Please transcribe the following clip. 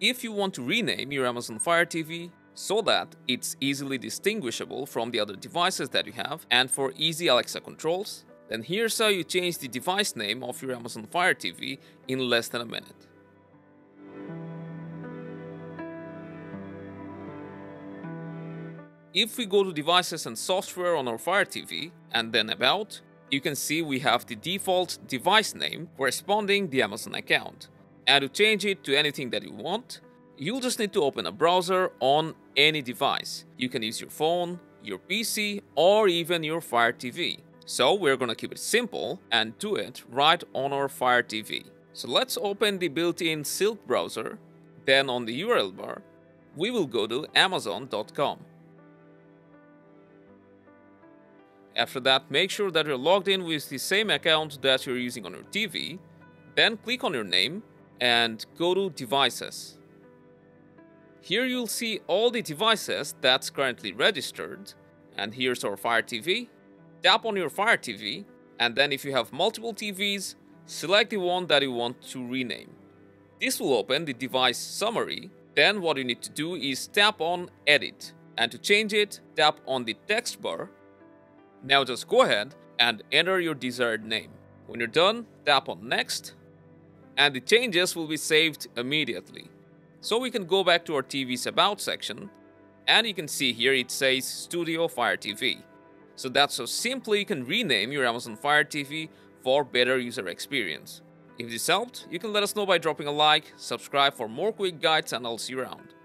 if you want to rename your Amazon Fire TV so that it's easily distinguishable from the other devices that you have and for easy Alexa controls, then here's how you change the device name of your Amazon Fire TV in less than a minute. If we go to Devices and Software on our Fire TV and then About, you can see we have the default device name corresponding to the Amazon account. And to change it to anything that you want, you'll just need to open a browser on any device. You can use your phone, your PC, or even your Fire TV. So we're gonna keep it simple and do it right on our Fire TV. So let's open the built-in Silk browser, then on the URL bar, we will go to Amazon.com. After that, make sure that you're logged in with the same account that you're using on your TV. Then click on your name and go to Devices. Here you'll see all the devices that's currently registered. And here's our Fire TV. Tap on your Fire TV, and then if you have multiple TVs, select the one that you want to rename. This will open the device summary. Then what you need to do is tap on Edit. And to change it, tap on the text bar. Now just go ahead and enter your desired name. When you're done, tap on Next, and the changes will be saved immediately. So we can go back to our TV's About section, and you can see here it says Studio Fire TV. So that's how simply you can rename your Amazon Fire TV for better user experience. If this helped, you can let us know by dropping a like, subscribe for more quick guides, and I'll see you around.